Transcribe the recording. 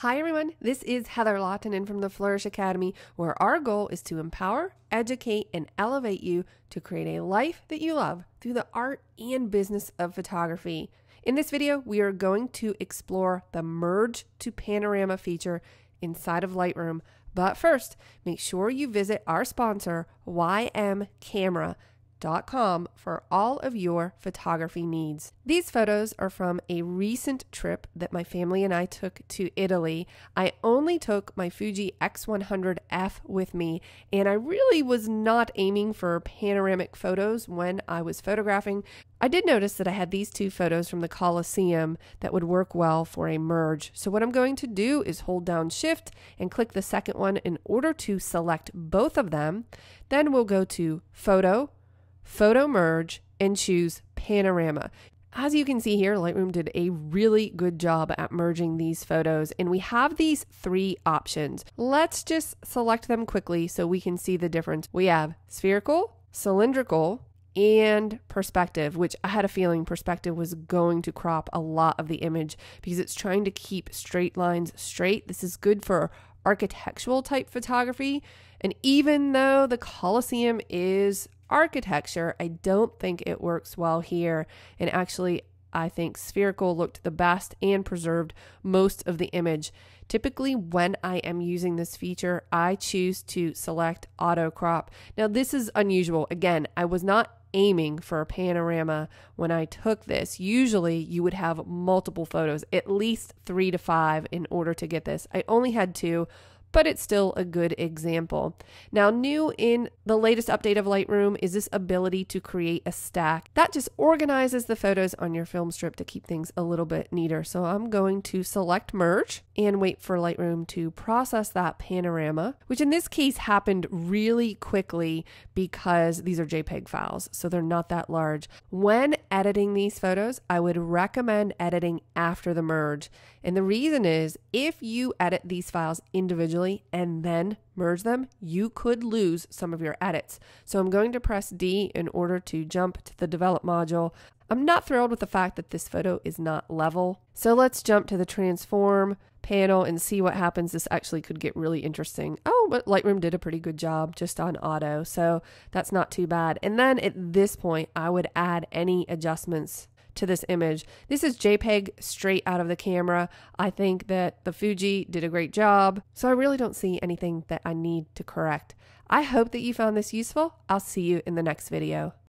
Hi everyone, this is Heather Lahtinen from the Flourish Academy, where our goal is to empower, educate, and elevate you to create a life that you love through the art and business of photography. In this video, we are going to explore the Merge to Panorama feature inside of Lightroom. But first, make sure you visit our sponsor, YMCamera.com, for all of your photography needs. These photos are from a recent trip that my family and I took to Italy. I only took my Fuji X100F with me, and I really was not aiming for panoramic photos when I was photographing. I did notice that I had these two photos from the Colosseum that would work well for a merge. So what I'm going to do is hold down Shift and click the second one in order to select both of them. Then we'll go to Photo, Photo Merge, and choose Panorama. As you can see here, Lightroom did a really good job at merging these photos, and we have these three options. Let's just select them quickly so we can see the difference. We have Spherical, Cylindrical, and Perspective, which I had a feeling Perspective was going to crop a lot of the image because it's trying to keep straight lines straight. This is good for architectural type photography, and even though the Colosseum is architecture, I don't think it works well here, and actually I think Spherical looked the best and preserved most of the image. Typically when I am using this feature, I choose to select auto crop. Now this is unusual. Again, I was not aiming for a panorama when I took this. Usually you would have multiple photos, at least 3 to 5 in order to get this. I only had 2, but it's still a good example. Now, new in the latest update of Lightroom is this ability to create a stack. That just organizes the photos on your film strip to keep things a little bit neater. So I'm going to select merge and wait for Lightroom to process that panorama, which in this case happened really quickly because these are JPEG files, so they're not that large. When editing these photos, I would recommend editing after the merge. And the reason is if you edit these files individually, and then merge them, you could lose some of your edits. So I'm going to press D in order to jump to the develop module. I'm not thrilled with the fact that this photo is not level. So let's jump to the transform panel and see what happens. This actually could get really interesting. Oh, but Lightroom did a pretty good job just on auto, so that's not too bad. And then at this point, I would add any adjustments to this image. This is JPEG straight out of the camera. I think that the Fuji did a great job, so I really don't see anything that I need to correct. I hope that you found this useful. I'll see you in the next video.